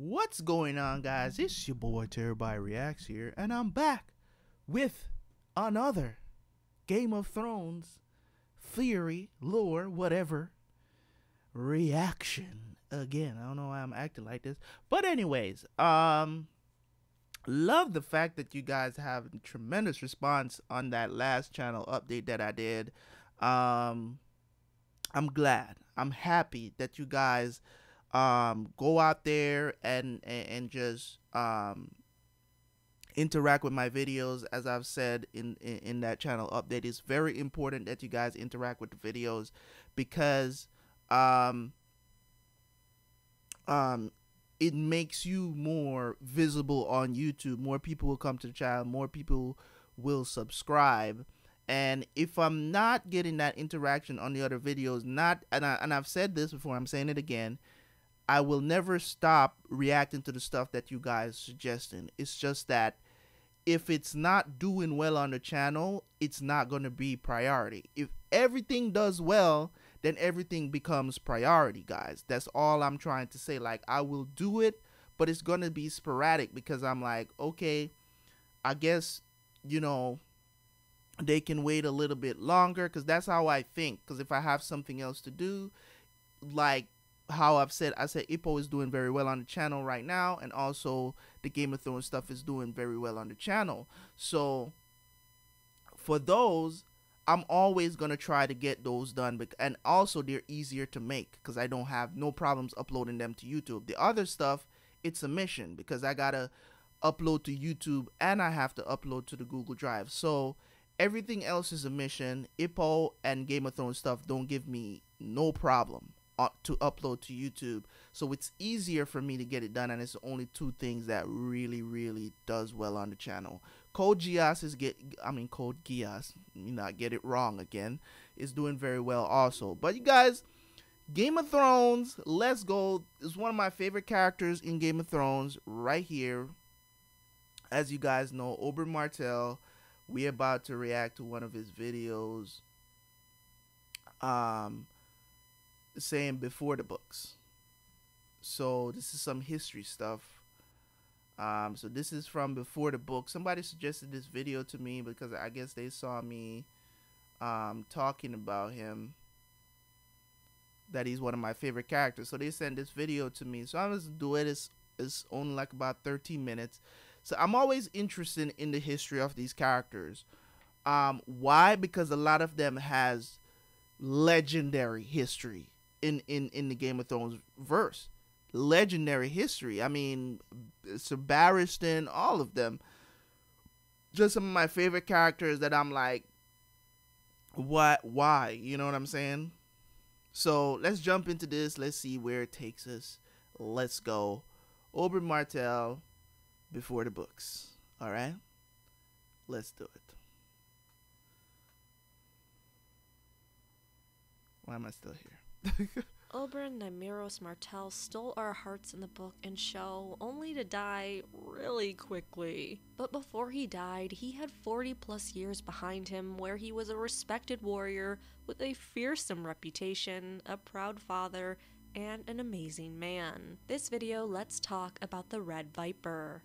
What's going on, guys? It's your boy Terabyte Reacts here, and I'm back with another Game of Thrones theory, lore, whatever reaction. Again, I don't know why I'm acting like this, but anyways, love the fact that you guys have a tremendous response on that last channel update that I did. I'm glad, I'm happy that you guys go out there and just interact with my videos. As I've said in that channel update, it's very important that you guys interact with the videos, because it makes you more visible on YouTube. More people will come to the channel, more people will subscribe. And if I'm not getting that interaction on the other videos, and I've said this before, I'm saying it again, I will never stop reacting to the stuff that you guys are suggesting. It's just that if it's not doing well on the channel, it's not going to be priority. If everything does well, then everything becomes priority, guys. That's all I'm trying to say. Like, I will do it, but it's going to be sporadic, because I'm like, okay, I guess, you know, they can wait a little bit longer, because that's how I think. Because if I have something else to do, like, how I've said, I said Ippo is doing very well on the channel right now, and also the Game of Thrones stuff is doing very well on the channel. So for those, I'm always gonna try to get those done, and also they're easier to make, because I don't have no problems uploading them to YouTube. The other stuff, it's a mission, because I gotta upload to YouTube and I have to upload to the Google Drive. So everything else is a mission. Ippo and Game of Thrones stuff don't give me no problem to upload to YouTube, so it's easier for me to get it done, and it's only two things that really does well on the channel. Code Geass is Code Geass, you not get it wrong again, is doing very well also. But you guys, Game of Thrones, let's go, is one of my favorite characters in Game of Thrones right here. As you guys know, Oberyn Martell, we're about to react to one of his videos, saying before the books. So this is some history stuff. So this is from before the book. Somebody suggested this video to me because I guess they saw me talking about him, that he's one of my favorite characters. So they sent this video to me, so I'm just doing this. It's only like about 13 minutes, so I'm always interested in the history of these characters. Why? Because a lot of them has legendary history in the Game of Thrones verse. Legendary history. I mean, Sir Barristan, all of them, just some of my favorite characters that I'm like, what, why, you know what I'm saying? So let's jump into this, let's see where it takes us. Let's go. Oberyn Martell, before the books. All right, let's do it. Why am I still here? Oberyn Nymeros Martell stole our hearts in the book and show, only to die really quickly. But before he died, he had 40-plus years behind him, where he was a respected warrior with a fearsome reputation, a proud father, and an amazing man. This video, let's talk about the Red Viper.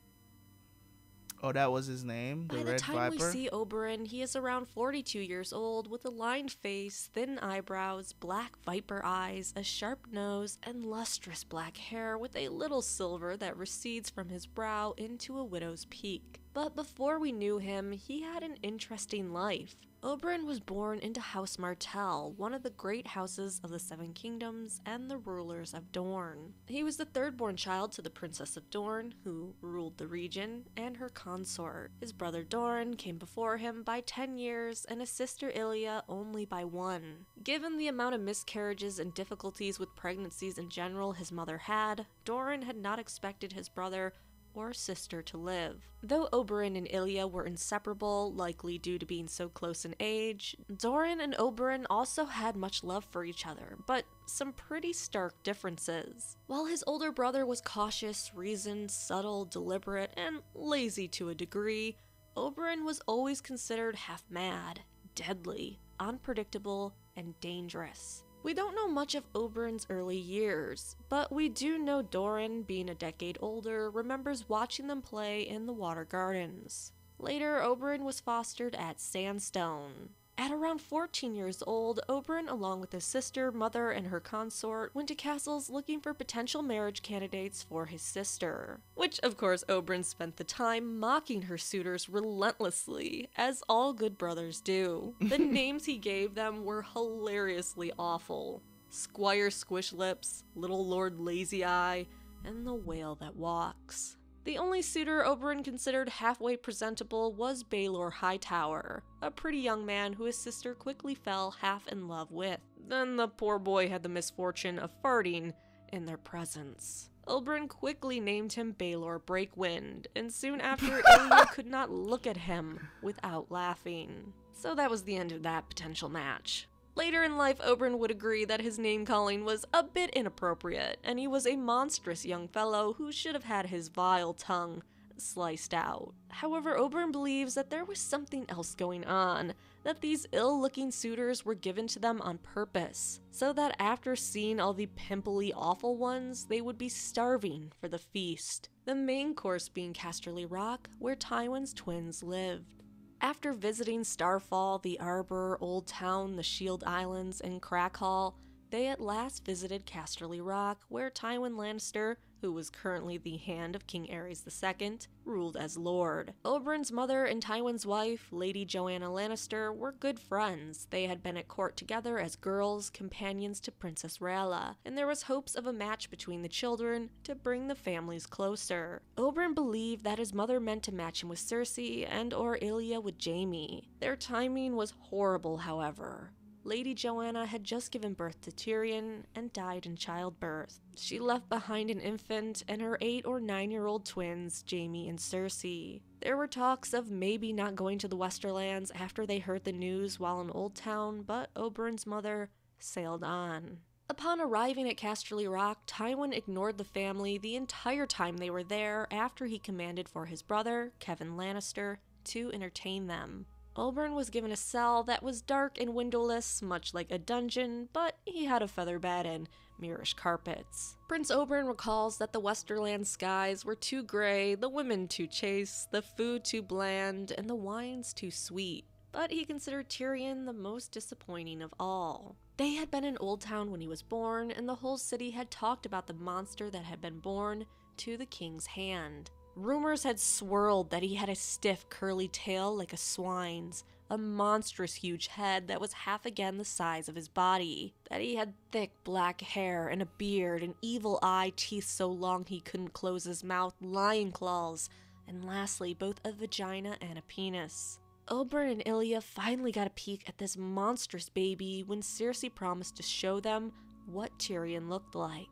Oh, that was his name? The Red Viper? By the time we see Oberyn, he is around 42 years old, with a lined face, thin eyebrows, black viper eyes, a sharp nose, and lustrous black hair with a little silver that recedes from his brow into a widow's peak. But before we knew him, he had an interesting life. Oberyn was born into House Martell, one of the great houses of the Seven Kingdoms and the rulers of Dorne. He was the third-born child to the Princess of Dorne, who ruled the region, and her consort. His brother Doran came before him by 10 years, and his sister Elia only by 1. Given the amount of miscarriages and difficulties with pregnancies in general his mother had, Doran had not expected his brother or sister to live. Though Oberyn and Elia were inseparable, likely due to being so close in age, Doran and Oberyn also had much love for each other, but some pretty stark differences. While his older brother was cautious, reasoned, subtle, deliberate, and lazy to a degree, Oberyn was always considered half mad, deadly, unpredictable, and dangerous. We don't know much of Oberyn's early years, but we do know Doran, being a decade older, remembers watching them play in the Water Gardens. Later, Oberyn was fostered at Sandstone. At around 14 years old, Oberyn, along with his sister, mother, and her consort, went to castles looking for potential marriage candidates for his sister. Which, of course, Oberyn spent the time mocking her suitors relentlessly, as all good brothers do. The names he gave them were hilariously awful. Squire Squishlips, Little Lord Lazy Eye, and the Whale That Walks. The only suitor Oberyn considered halfway presentable was Baylor Hightower, a pretty young man who his sister quickly fell half in love with. Then the poor boy had the misfortune of farting in their presence. Oberyn quickly named him Baylor Breakwind, and soon after, Elia could not look at him without laughing. So that was the end of that potential match. Later in life, Oberyn would agree that his name-calling was a bit inappropriate, and he was a monstrous young fellow who should have had his vile tongue sliced out. However, Oberyn believes that there was something else going on, that these ill-looking suitors were given to them on purpose, so that after seeing all the pimply awful ones, they would be starving for the feast, the main course being Casterly Rock, where Tywin's twins lived. After visiting Starfall, the Arbor, Old Town, the Shield Islands, and Crackhall, they at last visited Casterly Rock, where Tywin Lannister, who was currently the Hand of King Aerys II, ruled as Lord. Oberyn's mother and Tywin's wife, Lady Joanna Lannister, were good friends. They had been at court together as girls, companions to Princess Rhaella, and there was hopes of a match between the children to bring the families closer. Oberyn believed that his mother meant to match him with Cersei and or Elia with Jaime. Their timing was horrible, however. Lady Joanna had just given birth to Tyrion and died in childbirth. She left behind an infant and her 8- or 9-year-old twins, Jaime and Cersei. There were talks of maybe not going to the Westerlands after they heard the news while in Old Town, but Oberyn's mother sailed on. Upon arriving at Casterly Rock, Tywin ignored the family the entire time they were there after he commanded for his brother, Kevan Lannister, to entertain them. Oberyn was given a cell that was dark and windowless, much like a dungeon, but he had a feather bed and Moorish carpets. Prince Oberyn recalls that the Westerland skies were too gray, the women too chaste, the food too bland, and the wines too sweet. But he considered Tyrion the most disappointing of all. They had been in Old Town when he was born, and the whole city had talked about the monster that had been born to the king's hand. Rumors had swirled that he had a stiff, curly tail like a swine's, a monstrous huge head that was half again the size of his body, that he had thick black hair and a beard, an evil eye, teeth so long he couldn't close his mouth, lion claws, and lastly, both a vagina and a penis. Oberyn and Elia finally got a peek at this monstrous baby when Cersei promised to show them what Tyrion looked like.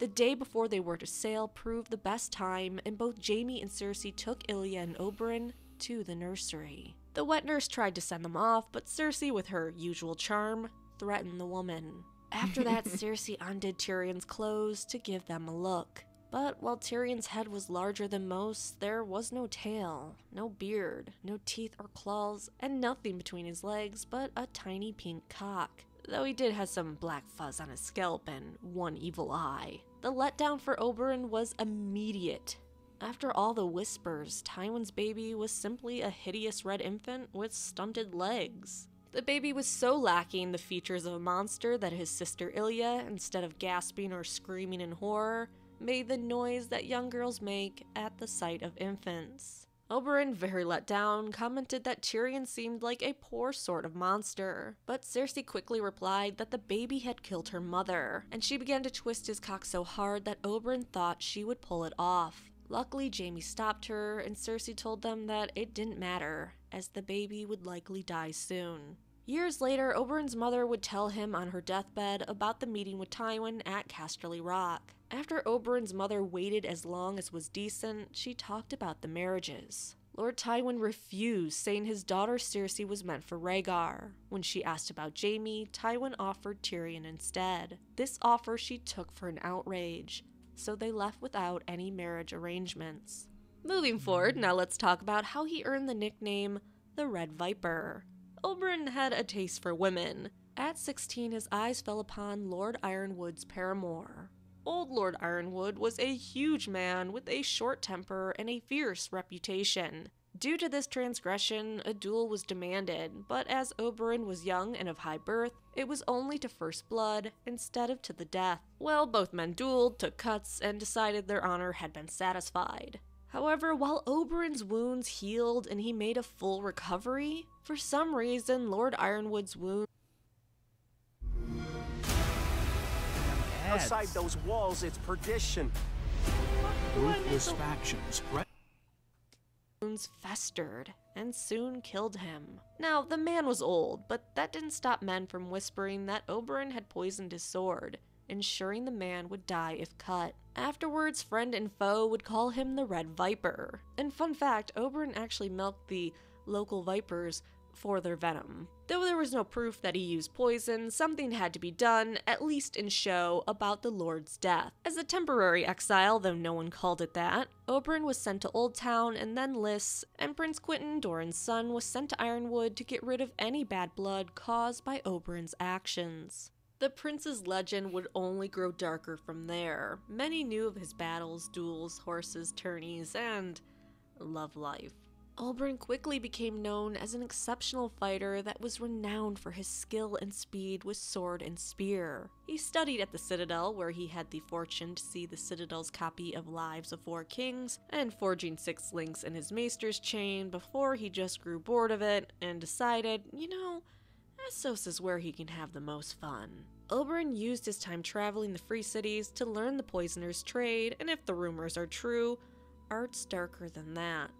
The day before they were to sail proved the best time, and both Jaime and Cersei took Elia and Oberyn to the nursery. The wet nurse tried to send them off, but Cersei, with her usual charm, threatened the woman. After that, Cersei undid Tyrion's clothes to give them a look. But while Tyrion's head was larger than most, there was no tail, no beard, no teeth or claws, and nothing between his legs but a tiny pink cock. Though he did have some black fuzz on his scalp and one evil eye. The letdown for Oberyn was immediate. After all the whispers, Tywin's baby was simply a hideous red infant with stunted legs. The baby was so lacking the features of a monster that his sister Elia, instead of gasping or screaming in horror, made the noise that young girls make at the sight of infants. Oberyn, very let down, commented that Tyrion seemed like a poor sort of monster, but Cersei quickly replied that the baby had killed her mother, and she began to twist his cock so hard that Oberyn thought she would pull it off. Luckily, Jaime stopped her, and Cersei told them that it didn't matter, as the baby would likely die soon. Years later, Oberyn's mother would tell him on her deathbed about the meeting with Tywin at Casterly Rock. After Oberyn's mother waited as long as was decent, she talked about the marriages. Lord Tywin refused, saying his daughter Cersei was meant for Rhaegar. When she asked about Jaime, Tywin offered Tyrion instead. This offer she took for an outrage, so they left without any marriage arrangements. Moving forward, now let's talk about how he earned the nickname, the Red Viper. Oberyn had a taste for women. At 16, his eyes fell upon Lord Ironwood's paramour. Old Lord Ironwood was a huge man with a short temper and a fierce reputation. Due to this transgression, a duel was demanded, but as Oberyn was young and of high birth, it was only to first blood instead of to the death. Well, both men dueled, took cuts, and decided their honor had been satisfied. However, while Oberyn's wounds healed and he made a full recovery, for some reason Lord Ironwood's wound outside those walls, it's perdition. Ruthless factions festered and soon killed him. Now, the man was old, but that didn't stop men from whispering that Oberyn had poisoned his sword, ensuring the man would die if cut. Afterwards, friend and foe would call him the Red Viper. And fun fact, Oberyn actually milked the local vipers for their venom. Though there was no proof that he used poison, something had to be done, at least in show, about the Lord's death. As a temporary exile, though no one called it that, Oberyn was sent to Old Town and then Lys, and Prince Quentin, Doran's son, was sent to Ironwood to get rid of any bad blood caused by Oberyn's actions. The prince's legend would only grow darker from there. Many knew of his battles, duels, horses, tourneys, and love life. Oberyn quickly became known as an exceptional fighter that was renowned for his skill and speed with sword and spear. He studied at the Citadel, where he had the fortune to see the Citadel's copy of Lives of Four Kings and forging 6 links in his maester's chain before he just grew bored of it and decided, you know, Essos is where he can have the most fun. Oberyn used his time traveling the free cities to learn the poisoner's trade, and if the rumors are true, art's darker than that.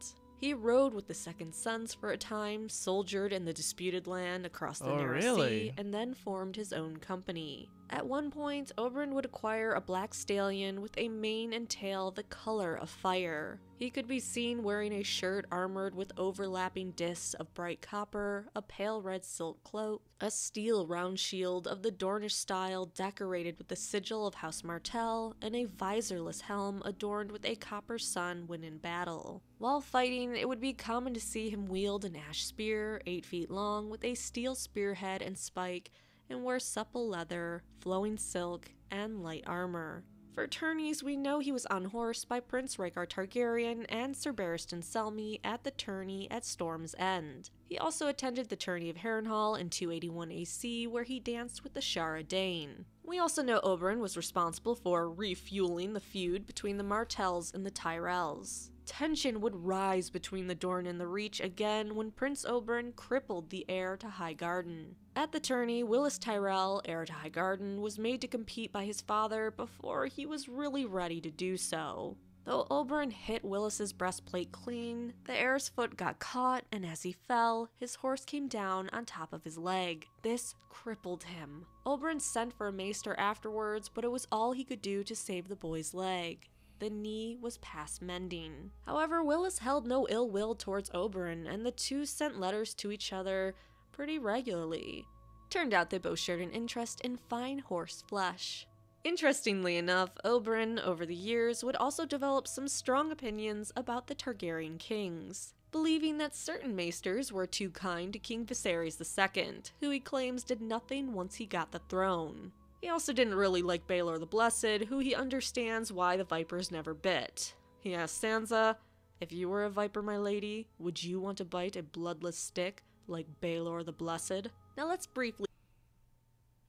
He rode with the Second Sons for a time, soldiered in the disputed land across the Narrow Sea, and then formed his own company. At one point, Oberyn would acquire a black stallion with a mane and tail the color of fire. He could be seen wearing a shirt armored with overlapping discs of bright copper, a pale red silk cloak, a steel round shield of the Dornish style decorated with the sigil of House Martell, and a visorless helm adorned with a copper sun when in battle. While fighting, it would be common to see him wield an ash spear, 8 feet long, with a steel spearhead and spike, and wear supple leather, flowing silk, and light armor. For tourneys, we know he was on horse by Prince Rhaegar Targaryen and Sir Barristan Selmy at the tourney at Storm's End. He also attended the tourney of Harrenhal in 281 AC, where he danced with the Shara Dane. We also know Oberyn was responsible for refueling the feud between the Martells and the Tyrells. Tension would rise between the Dorne and the Reach again when Prince Oberyn crippled the heir to Highgarden. At the tourney, Willis Tyrell, heir to Highgarden, was made to compete by his father before he was really ready to do so. Though Oberyn hit Willis's breastplate clean, the heir's foot got caught, and as he fell, his horse came down on top of his leg. This crippled him. Oberyn sent for a maester afterwards, but it was all he could do to save the boy's leg. The knee was past mending. However, Willis held no ill will towards Oberyn, and the two sent letters to each other pretty regularly. Turned out they both shared an interest in fine horse flesh. Interestingly enough, Oberyn, over the years, would also develop some strong opinions about the Targaryen kings, believing that certain maesters were too kind to King Viserys II, who he claims did nothing once he got the throne. He also didn't really like Baelor the Blessed, who he understands why the vipers never bit. He asked Sansa, "If you were a viper, my lady, would you want to bite a bloodless stick like Baelor the Blessed?" Now let's briefly...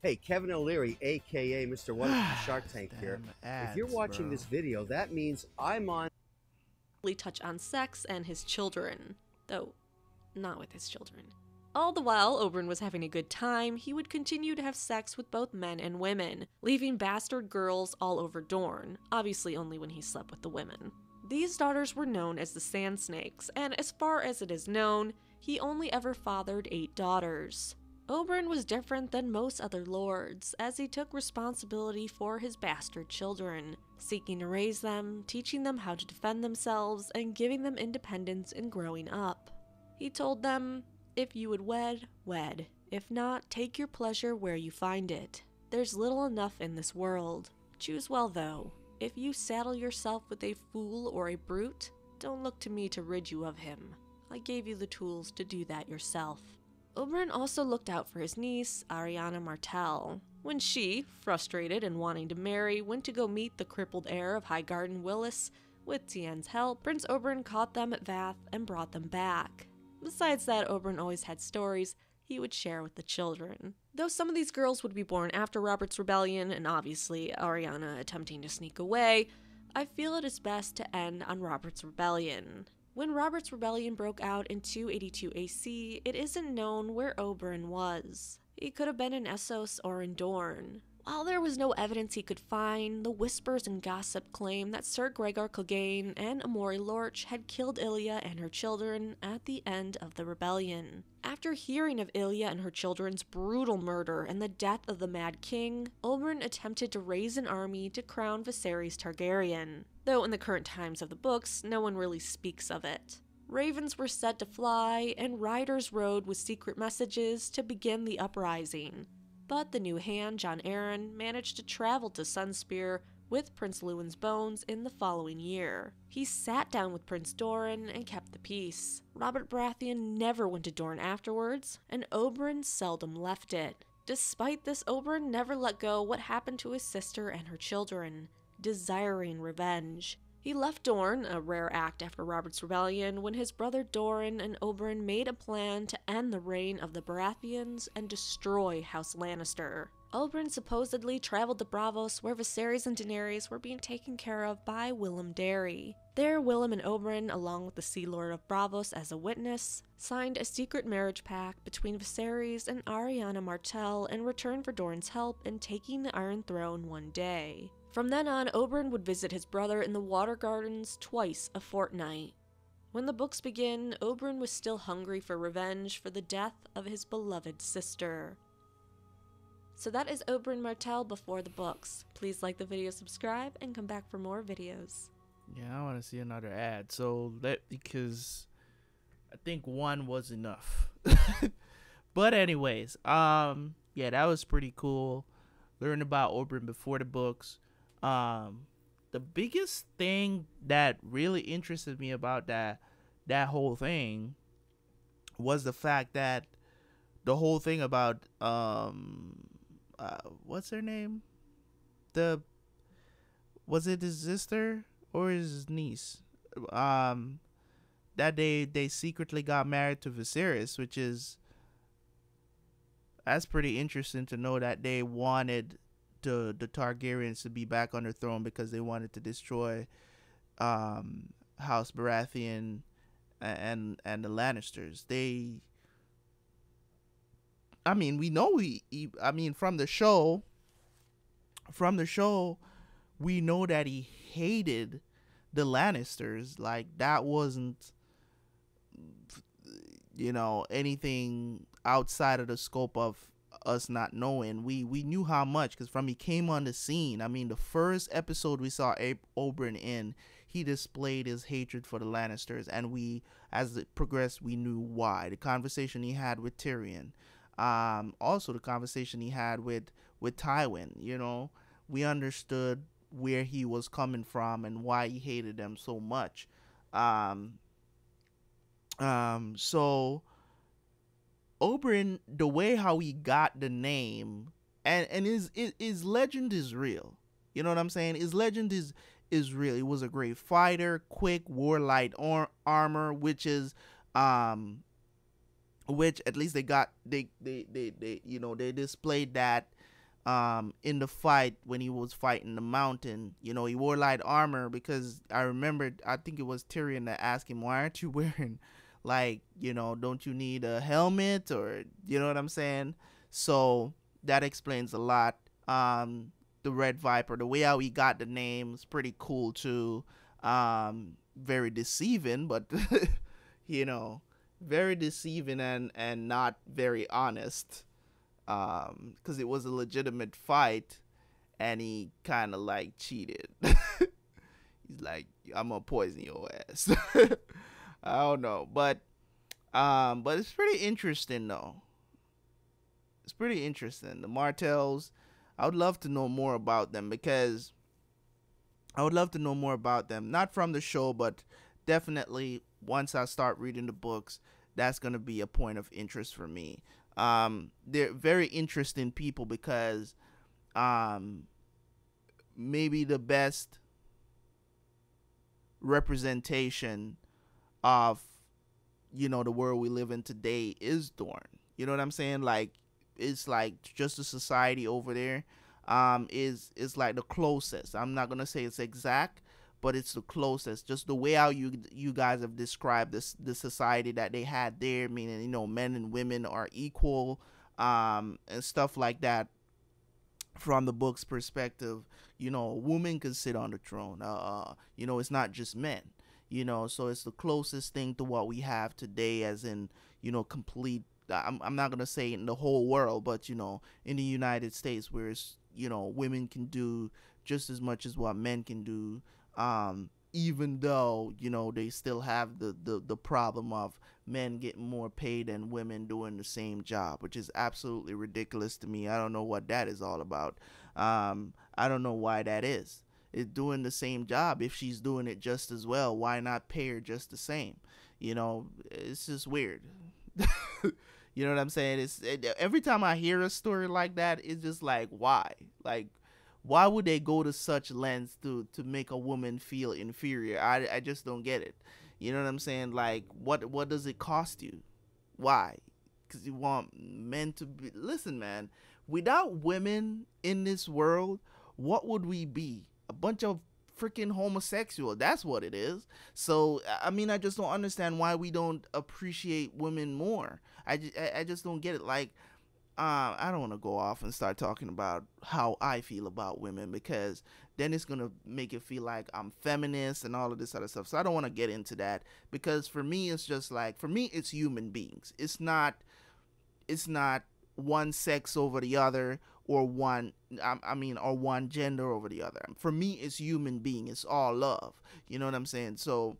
Hey, Kevin O'Leary, aka Mr. Wonderful Shark Tank here. Ads, if you're watching this video, that means I'm on... touch on sex and his children. Though, not with his children. All the while Oberyn was having a good time, he would continue to have sex with both men and women, leaving bastard girls all over Dorne, obviously only when he slept with the women. These daughters were known as the Sand Snakes, and as far as it is known, he only ever fathered 8 daughters. Oberyn was different than most other lords, as he took responsibility for his bastard children, seeking to raise them, teaching them how to defend themselves, and giving them independence in growing up. He told them, "If you would wed, wed. If not, take your pleasure where you find it. There's little enough in this world. Choose well, though. If you saddle yourself with a fool or a brute, don't look to me to rid you of him. I gave you the tools to do that yourself." Oberyn also looked out for his niece, Ariana Martell, when she, frustrated and wanting to marry, went to go meet the crippled heir of Highgarden, Willis. With Tien's help, Prince Oberyn caught them at Vath and brought them back. Besides that, Oberyn always had stories he would share with the children. Though some of these girls would be born after Robert's Rebellion, and obviously Ariana attempting to sneak away, I feel it is best to end on Robert's Rebellion. When Robert's Rebellion broke out in 282 AC, it isn't known where Oberyn was. He could have been in Essos or in Dorne. While there was no evidence he could find, the whispers and gossip claim that Sir Gregor Clegane and Amori Lorch had killed Elia and her children at the end of the rebellion. After hearing of Elia and her children's brutal murder and the death of the Mad King, Oberyn attempted to raise an army to crown Viserys Targaryen, though in the current times of the books, no one really speaks of it. Ravens were said to fly, and riders rode with secret messages to begin the uprising. But the new hand, Jon Arryn, managed to travel to Sunspear with Prince Lewin's bones in the following year. He sat down with Prince Doran and kept the peace. Robert Baratheon never went to Dorne afterwards, and Oberyn seldom left it. Despite this, Oberyn never let go what happened to his sister and her children, desiring revenge. He left Dorne, a rare act after Robert's Rebellion, when his brother Doran and Oberyn made a plan to end the reign of the Baratheons and destroy House Lannister. Oberyn supposedly traveled to Braavos, where Viserys and Daenerys were being taken care of by Willem Derry. There, Willem and Oberyn, along with the Sea Lord of Braavos as a witness, signed a secret marriage pact between Viserys and Ariana Martell in return for Doran's help in taking the Iron Throne one day. From then on, Oberyn would visit his brother in the Water Gardens twice a fortnight. When the books begin, Oberyn was still hungry for revenge for the death of his beloved sister. So that is Oberyn Martell before the books. Please like the video, subscribe, and come back for more videos. Yeah, I want to see another ad. So because I think one was enough. But anyways, yeah, that was pretty cool. Learn about Oberyn before the books. The biggest thing that really interested me about that whole thing was the fact that the whole thing about what's her name, was it his sister or his niece, that they secretly got married to Viserys, which is, that's pretty interesting to know that they wanted the Targaryens to be back on their throne because they wanted to destroy House Baratheon and the Lannisters. From the show we know that he hated the Lannisters. Like, that wasn't, you know, anything outside of the scope of us not knowing. We knew how much, because from he came on the scene, I mean, the first episode we saw Oberyn in, he displayed his hatred for the Lannisters, and we, as it progressed, we knew why. The conversation he had with Tyrion, also the conversation he had with Tywin, you know, we understood where he was coming from and why he hated them so much. So Oberyn, the way how he got the name, and his legend is real. You know what I'm saying? His legend is real. He was a great fighter, quick, wore light armor, which is, which at least they displayed that, in the fight when he was fighting the mountain. You know, he wore light armor because I remember, I think it was Tyrion that asked him, "Why aren't you wearing?" Like, you know, don't you need a helmet? Or, you know what I'm saying? So that explains a lot. The Red Viper, the way how he got the name is pretty cool too. Very deceiving, but, you know, very deceiving and not very honest. Because it was a legitimate fight and he kind of like cheated. He's like, I'm going to poison your ass. I don't know, but it's pretty interesting though. It's pretty interesting. The Martells, I would love to know more about them, because I would love to know more about them, not from the show, but definitely once I start reading the books, that's going to be a point of interest for me. They're very interesting people because maybe the best representation of, you know, the world we live in today is Dorne. You know what I'm saying? Like, it's like just the society over there is like the closest. I'm not going to say it's exact, but it's the closest. Just the way how you guys have described the society that they had there, meaning, you know, men and women are equal and stuff like that. From the book's perspective, you know, a woman can sit on the throne. You know, it's not just men, you know, so it's the closest thing to what we have today, as in, you know, complete. I'm not going to say in the whole world, but, you know, in the United States, where it's, you know, women can do just as much as what men can do. Even though, you know, they still have the problem of men getting more paid than women doing the same job, which is absolutely ridiculous to me. I don't know what that is all about. I don't know why that is. It's doing the same job. If she's doing it just as well, why not pay her just the same? You know, it's just weird. You know what I'm saying? Every time I hear a story like that, it's just like, why? Like, why would they go to such lengths to make a woman feel inferior? I just don't get it. You know what I'm saying? Like, what does it cost you? Why? Because you want men to be... Listen, man, without women in this world, what would we be? A bunch of freaking homosexual. That's what it is. So, I mean, I just don't understand why we don't appreciate women more. I just don't get it. Like... I don't want to go off and start talking about how I feel about women, because then it's going to make it feel like I'm feminist and all of this other stuff. So I don't want to get into that, because for me, it's just like, for me, it's human beings. It's not one sex over the other, or one, or one gender over the other. For me, it's human being. It's all love. You know what I'm saying? So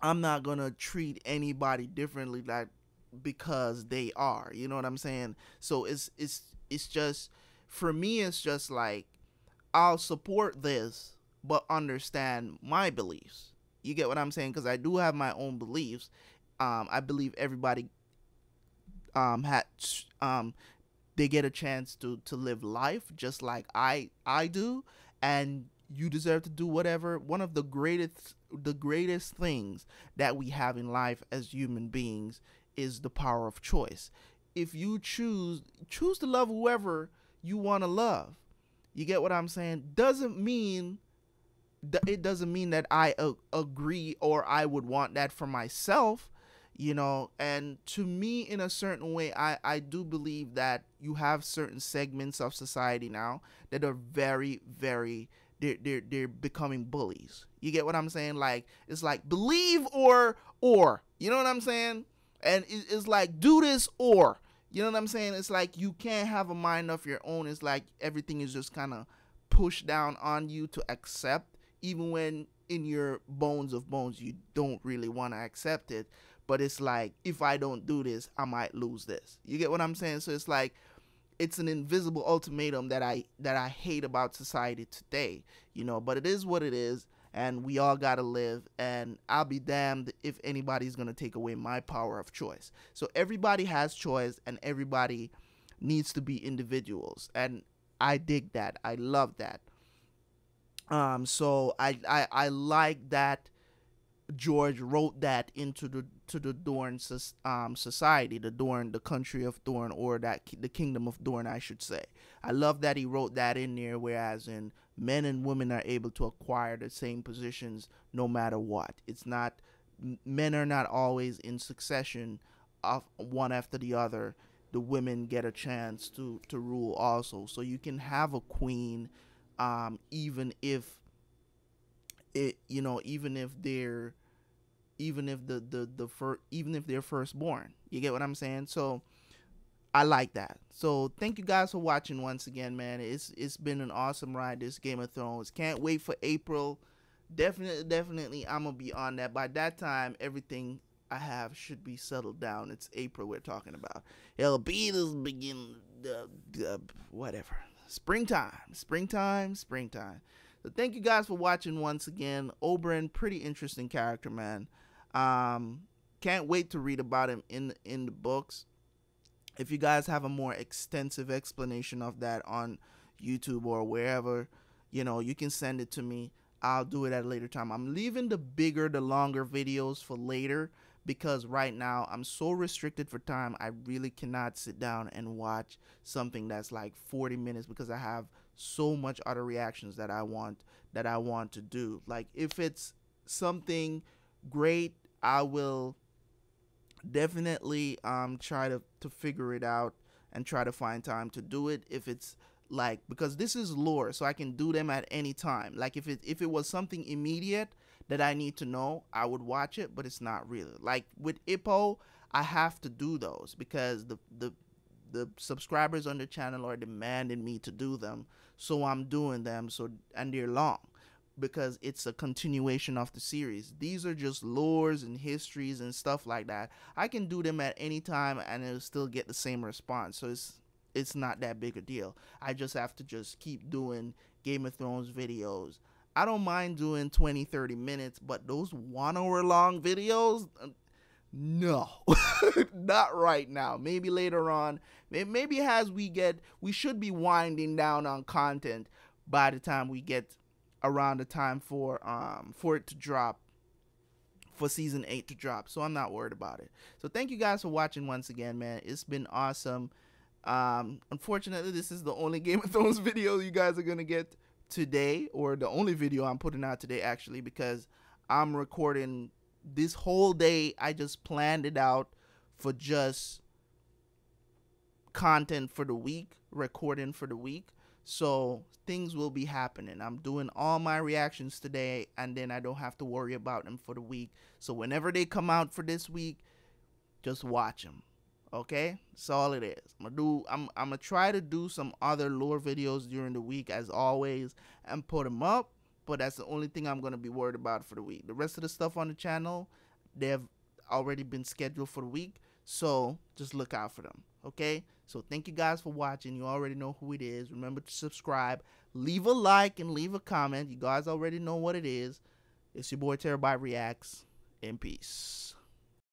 I'm not going to treat anybody differently like because they are, you know what I'm saying? So it's just, for me, it's just like, I'll support this, but understand my beliefs. You get what I'm saying? Because I do have my own beliefs. I believe everybody they get a chance to live life just like I do, and you deserve to do whatever. One of the greatest things that we have in life as human beings is the power of choice. If you choose to love whoever you want to love, you get what I'm saying? It doesn't mean that I agree or I would want that for myself, you know. And to me, in a certain way, I do believe that you have certain segments of society now that are they're becoming bullies. You get what I'm saying? Like, it's like, believe or, you know what I'm saying? And it's like, do this or, you know what I'm saying? It's like, you can't have a mind of your own. It's like everything is just kind of pushed down on you to accept, even when in your bones of bones, you don't really want to accept it. But it's like, if I don't do this, I might lose this. You get what I'm saying? So it's like, it's an invisible ultimatum that I hate about society today, you know, but it is what it is. And we all got to live, and I'll be damned if anybody's going to take away my power of choice. So everybody has choice, and everybody needs to be individuals. And I dig that. I love that. So I like that George wrote that into the Dorne society, the country of Dorne, or the kingdom of Dorne, I should say. I love that he wrote that in there, whereas in men and women are able to acquire the same positions no matter what. It's not, men are not always in succession of one after the other. The women get a chance to rule also. So you can have a queen, even if it, you know, even if they're firstborn. You get what I'm saying? So I like that. So thank you guys for watching once again, man. It's been an awesome ride, this Game of Thrones. Can't wait for April. Definitely I'm gonna be on that. By that time, everything I have should be settled down. It's April we're talking about. It'll be this begin whatever. Springtime. So thank you guys for watching once again. Oberyn, pretty interesting character, man. Can't wait to read about him in the books. If you guys have a more extensive explanation of that on YouTube or wherever, you know, you can send it to me. I'll do it at a later time. I'm leaving the bigger, the longer videos for later, because right now I'm so restricted for time. I really cannot sit down and watch something that's like 40 minutes because I have so much other reactions that I want to do. Like, if it's something great, I will definitely try to figure it out and try to find time to do it. If it's like, because this is lore, so I can do them at any time. Like, if it was something immediate that I need to know, I would watch it, but it's not really. Like with Ippo, I have to do those because the subscribers on the channel are demanding me to do them, so I'm doing them. So, and they're long because it's a continuation of the series. These are just lores and histories and stuff like that. I can do them at any time and it'll still get the same response. So it's not that big a deal. I just have to just keep doing Game of Thrones videos. I don't mind doing 20-30 minutes, but those 1 hour long videos, no. Not right now. Maybe later on. Maybe as we should be winding down on content by the time we get around the time for it to drop, for season 8 to drop. So I'm not worried about it. So thank you guys for watching once again, man. It's been awesome. Unfortunately, this is the only Game of Thrones video you guys are gonna get today, or the only video I'm putting out today, actually, because I'm recording this whole day. I just planned it out for just content for the week, recording for the week, so things will be happening. I'm doing all my reactions today, and then I don't have to worry about them for the week. So whenever they come out for this week, just watch them. Okay, that's all it is. I'm gonna try to do some other lore videos during the week as always and put them up, but that's the only thing I'm gonna be worried about for the week. The rest of the stuff on the channel, they have already been scheduled for the week, so just look out for them. Okay, so thank you guys for watching. You already know who it is. Remember to subscribe, leave a like, and leave a comment. You guys already know what it is. It's your boy Terabyte Reacts. In peace.